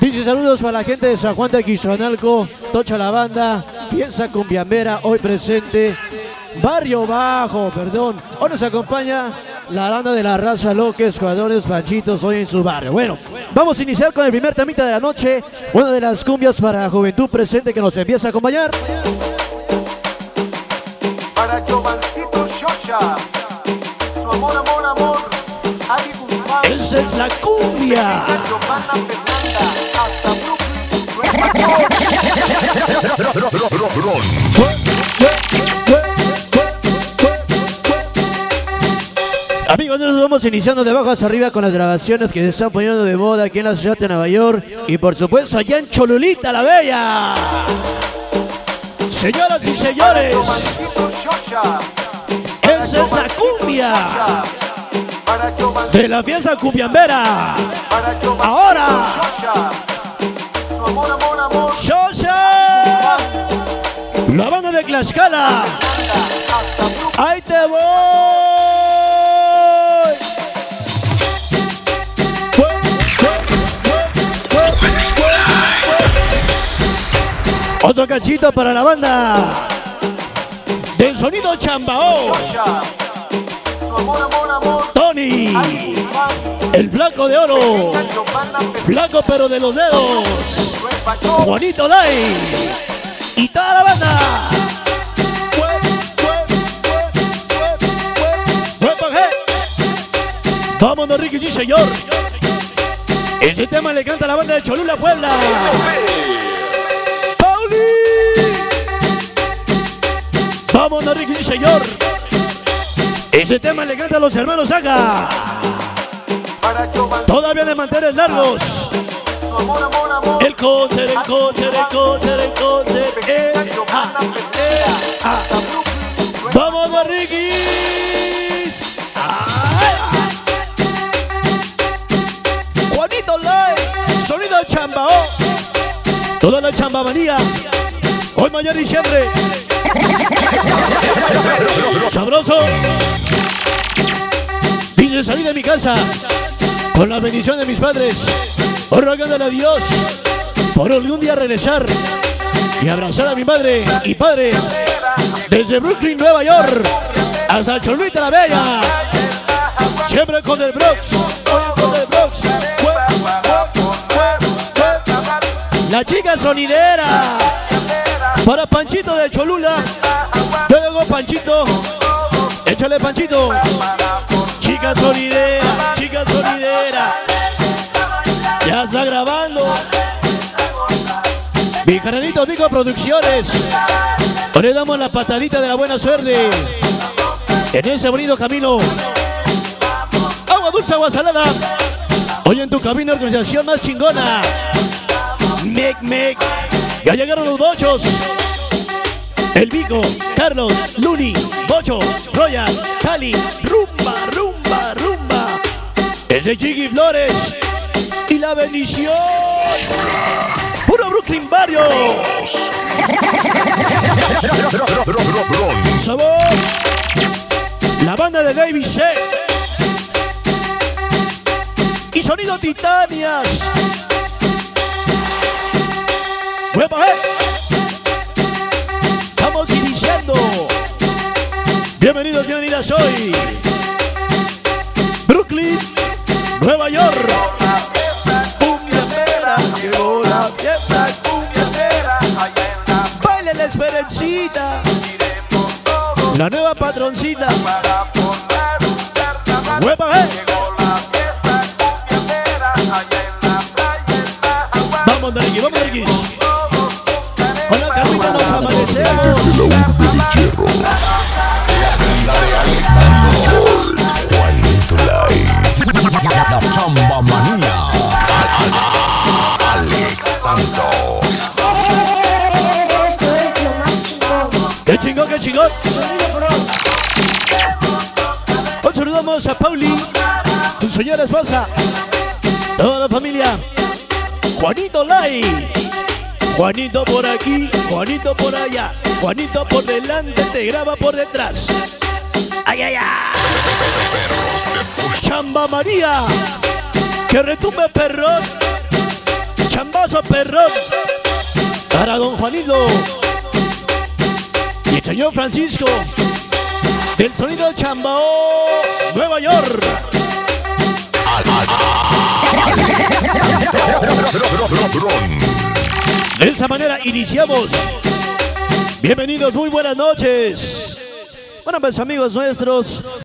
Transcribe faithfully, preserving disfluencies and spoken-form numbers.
Dice saludos para la gente de San Juan de Quisinalco, Tocha la banda, piensa Cumbiamera hoy presente, Barrio Bajo, perdón. Hoy nos acompaña la banda de la raza Loque, Escuadrones, Panchitos, hoy en su barrio. Bueno, vamos a iniciar con el primer temita de la noche, una de las cumbias para la juventud presente que nos empieza a acompañar. Para Jovancito Xocha, su amor, amor, amor, esa es la cumbia. Amigos, nos vamos iniciando de abajo hacia arriba con las grabaciones que se están poniendo de moda aquí en la ciudad de Nueva York y por supuesto allá en Cholulita la Bella. Señoras y señores, esa es la cumbia de la pieza cumbiambera. Ahora, Xocha, la banda de Tlaxcala. Ahí te voy. Otro cachito para la banda del sonido Chambao. Tony, el flaco de oro, flaco pero de los dedos, Juanito Day y toda la banda. Vámonos, Ricky, sí señor. Ese tema le canta la banda de Cholula Puebla. Vámonos, Ricky, sí señor. Ese tema le canta a los hermanos Saga. Todavía de manteles largos. El coche, el coche, el coche, el coche. Eh, ah, eh, ah. Vámonos, Ricky. Juanito Lai, sonido de Chambao. Toda la Chamba María. Hoy, mañana y siempre. Sabroso. Dice salí de mi casa con la bendición de mis padres, rogándole a Dios por algún día regresar y abrazar a mi madre y padre desde Brooklyn, Nueva York hasta Cholulita la Bella, siempre con el Bronx, con el Bronx. La chica sonidera para Panchito de Cholula. Luego Panchito, échale Panchito. Chica sonidera, chica sonidera, ya está grabando Vicaranitos, Vico Producciones. Hoy le damos la patadita de la buena suerte en ese bonito camino. Agua dulce, agua salada, hoy en tu camino, organización más chingona. Mec, mec, ya llegaron los bochos. El Vico, Carlos, Luni, Bocho, Royal, Cali, rumba, rumba, rumba. Ese Jiggy Flores y la bendición. Puro Brooklyn Barrio. Sabor. La banda de Davy Seth. Y sonido Titanias. ¡Huepa, eh! Iniciando. Bienvenidos, bienvenidas hoy. Brooklyn, Nueva York. Cumbiamera, llegó la fiesta cumbiamera. Baile la esperencita. La nueva patroncita. Huepa, eh. Vamos, Dargui, vamos, Dargui. Con la camita nos amanecemos. La banda de Alessandro, Juanito Lai, la Chamba María, Alexandro. ¡Qué chingón, qué chingón! Hoy saludamos a Pauli, tu señora esposa, toda la familia, Juanito Lai. Juanito por aquí, Juanito por allá, Juanito por delante, te graba por detrás. ¡Ay, ay, ay! ¡Chamba María! ¡Que retumbe perros! perrón para Don Juanito y el Señor Francisco del sonido de Chambao, Nueva York. De esa manera iniciamos. Bienvenidos, muy buenas noches. Bueno, pues amigos nuestros,